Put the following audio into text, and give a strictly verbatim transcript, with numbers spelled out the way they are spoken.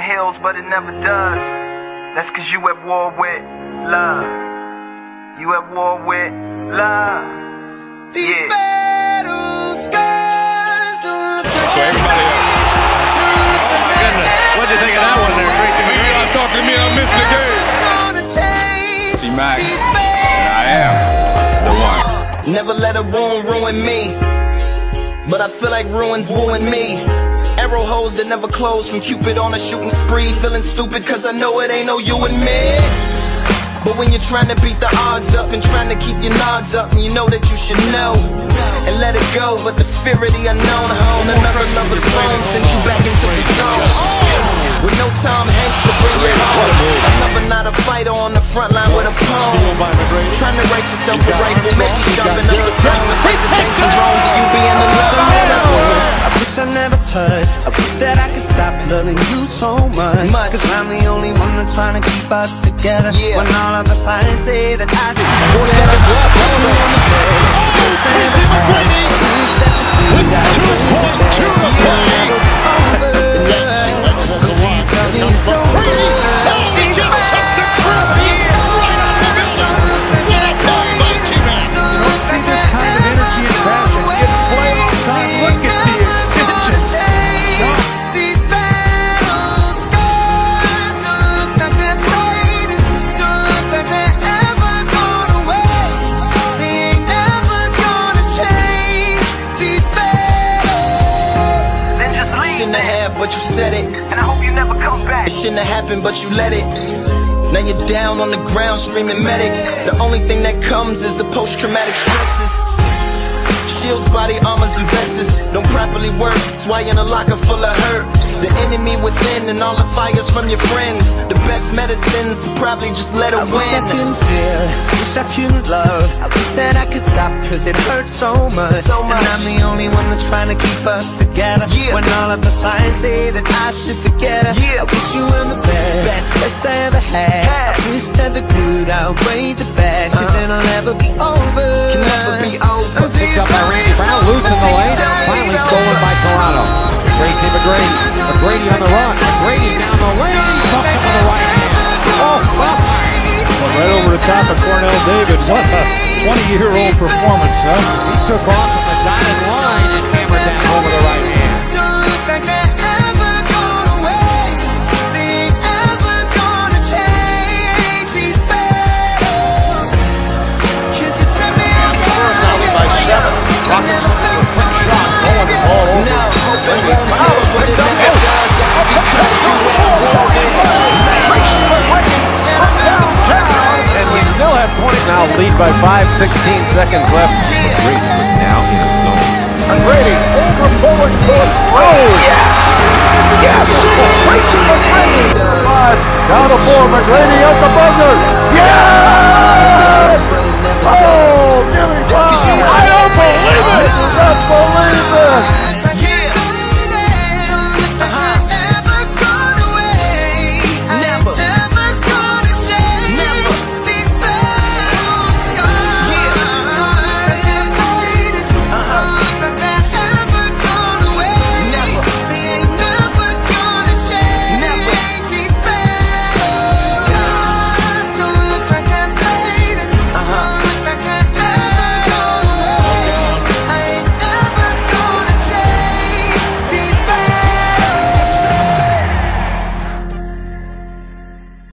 on hills, but it never does. That's cause you at war with love. You at war with love. These yeah. battle scars don't look like oh, everybody. Oh my goodness. What did you think of that one there, Tracy? You guys talking to me, I missed the game. C-Mac, I am the one. Never let a wound ruin me, but I feel like ruins wooing me. Arrow holes that never close from Cupid on a shooting spree. Feeling stupid cause I know it ain't no you and me. But when you're trying to beat the odds up and trying to keep your nods up, and you know that you should know and let it go, but the fear of the unknown home another lover's phone sends you back into the zone. With no Tom Hanks to bring you home, another not a fighter on the front line with a poem. Trying to write yourself a rifle, maybe sharpen up the song and break the tanks and drones, and you being in love. I never touch. I wish that I could stop loving you so much, much. Cause I'm the only one that's trying to keep us together, yeah. When all of the signs say that I should do that I love you on the bed. Tracy McGrady with two point two over. Tracy just up the crew. Right on the mister. What a fight by C-Mac. You don't see this kind of energy and passion. It's quite a long time. Look at the but you said it, and I hope you never come back. It shouldn't have happened, but you let it. Now you're down on the ground screaming medic. The only thing that comes is the post-traumatic stresses. Shields, body armors, and vests don't properly work. That's why you're in a locker full of hurt. The enemy within and all the fires from your friends. The best medicine's to probably just let it I win. I wish I couldn't feel, wish I couldn't love. I wish that I could stop cause it hurts so much, so much. And I'm the only one that's trying to keep us together, yeah. When all of the signs say that I should forget her, yeah. I wish you were the best, best, best I ever had, yeah. I wish that the good outweighed the bad, cause uh. it'll never be over. Can never be over. Until you tell me Brown loose in the lane, finally stolen by Toronto. Tracy McGrady. McGrady on the run, McGrady down the lane, tough to the right hand. Oh, wow. Right over the top of Cornell Davis. What a twenty-year-old performance, huh? He took off on the dotted line and hammered down over the right hand. Now lead by five, sixteen seconds left. McGrady is now in the zone. McGrady over forward push. Oh, yes! Yes! Tracy McGrady! Down the floor, McGrady.